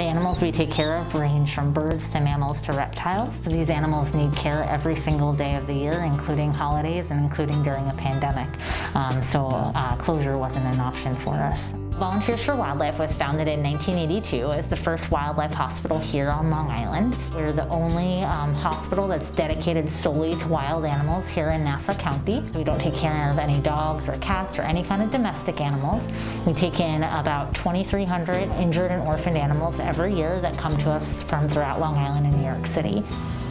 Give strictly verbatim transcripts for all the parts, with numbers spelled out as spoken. The animals we take care of range from birds to mammals to reptiles. So these animals need care every single day of the year, including holidays and including during a pandemic. Um, so uh, closure wasn't an option for us. Volunteers for Wildlife was founded in nineteen eighty-two as the first wildlife hospital here on Long Island. We're the only um, hospital that's dedicated solely to wild animals here in Nassau County. We don't take care of any dogs or cats or any kind of domestic animals. We take in about twenty-three hundred injured and orphaned animals every year that come to us from throughout Long Island and New York City.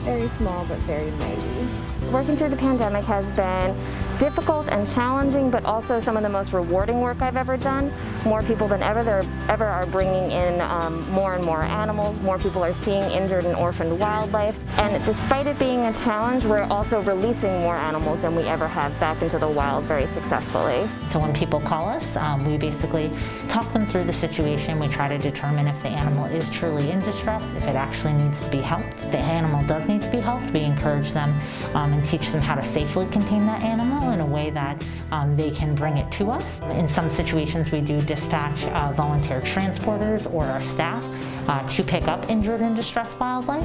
Very small but very mighty. Working through the pandemic has been difficult and challenging, but also some of the most rewarding work I've ever done. More people than ever, there ever are bringing in um, more and more animals. More people are seeing injured and orphaned wildlife. And despite it being a challenge, we're also releasing more animals than we ever have back into the wild very successfully. So when people call us, um, we basically talk them through the situation. We try to determine if the animal is truly in distress, if it actually needs to be helped. If the animal does need to be helped, we encourage them um, and teach them how to safely contain that animal in a way that um, they can bring it to us. In some situations, we do dispatch uh, volunteer transporters or our staff uh, to pick up injured and distressed wildlife,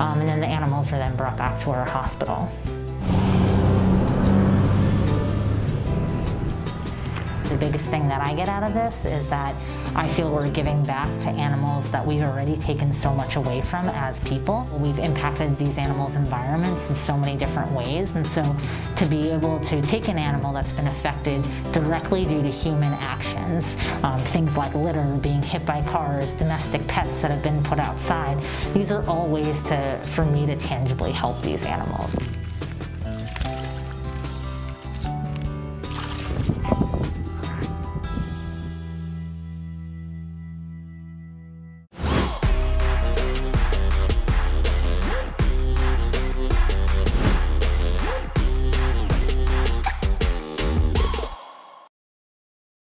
um, and then the animals are then brought back to our hospital. The biggest thing that I get out of this is that I feel we're giving back to animals that we've already taken so much away from as people. We've impacted these animals' environments in so many different ways, and so to be able to take an animal that's been affected directly due to human actions, um, things like litter, being hit by cars, domestic pets that have been put outside, these are all ways to, for me to tangibly help these animals.